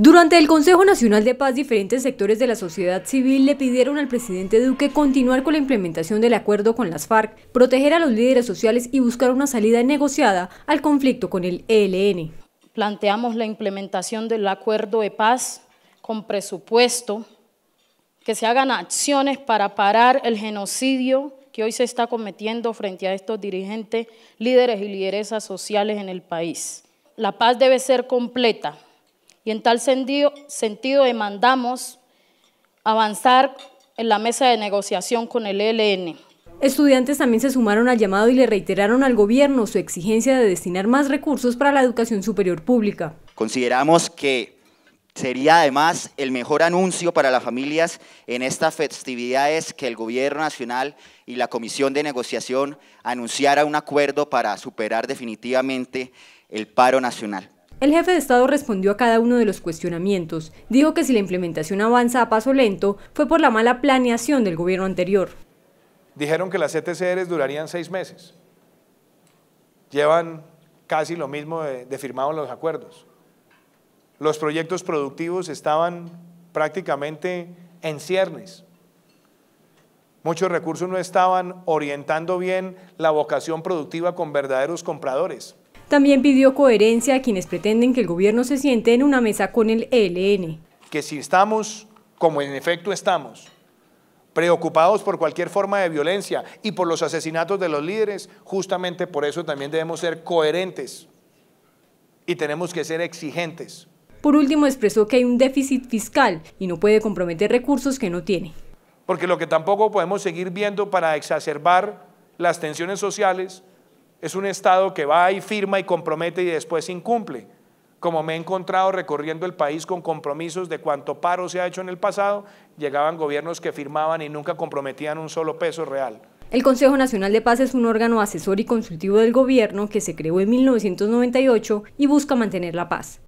Durante el Consejo Nacional de Paz, diferentes sectores de la sociedad civil le pidieron al presidente Duque continuar con la implementación del acuerdo con las FARC, proteger a los líderes sociales y buscar una salida negociada al conflicto con el ELN. Planteamos la implementación del acuerdo de paz con presupuesto, que se hagan acciones para parar el genocidio que hoy se está cometiendo frente a estos dirigentes, líderes y lideresas sociales en el país. La paz debe ser completa. Y en tal sentido demandamos avanzar en la mesa de negociación con el ELN. Estudiantes también se sumaron al llamado y le reiteraron al gobierno su exigencia de destinar más recursos para la educación superior pública. Consideramos que sería además el mejor anuncio para las familias en estas festividades que el Gobierno Nacional y la Comisión de Negociación anunciara un acuerdo para superar definitivamente el paro nacional. El jefe de Estado respondió a cada uno de los cuestionamientos. Dijo que si la implementación avanza a paso lento, fue por la mala planeación del gobierno anterior. Dijeron que las ETCR durarían 6 meses. Llevan casi lo mismo de firmados los acuerdos. Los proyectos productivos estaban prácticamente en ciernes. Muchos recursos no estaban orientando bien la vocación productiva con verdaderos compradores. También pidió coherencia a quienes pretenden que el gobierno se siente en una mesa con el ELN. Que si estamos, como en efecto estamos, preocupados por cualquier forma de violencia y por los asesinatos de los líderes, justamente por eso también debemos ser coherentes y tenemos que ser exigentes. Por último, expresó que hay un déficit fiscal y no puede comprometer recursos que no tiene. Porque lo que tampoco podemos seguir viendo para exacerbar las tensiones sociales es un Estado que va y firma y compromete y después incumple, como me he encontrado recorriendo el país con compromisos de cuánto paro se ha hecho en el pasado, llegaban gobiernos que firmaban y nunca comprometían un solo peso real. El Consejo Nacional de Paz es un órgano asesor y consultivo del gobierno que se creó en 1998 y busca mantener la paz.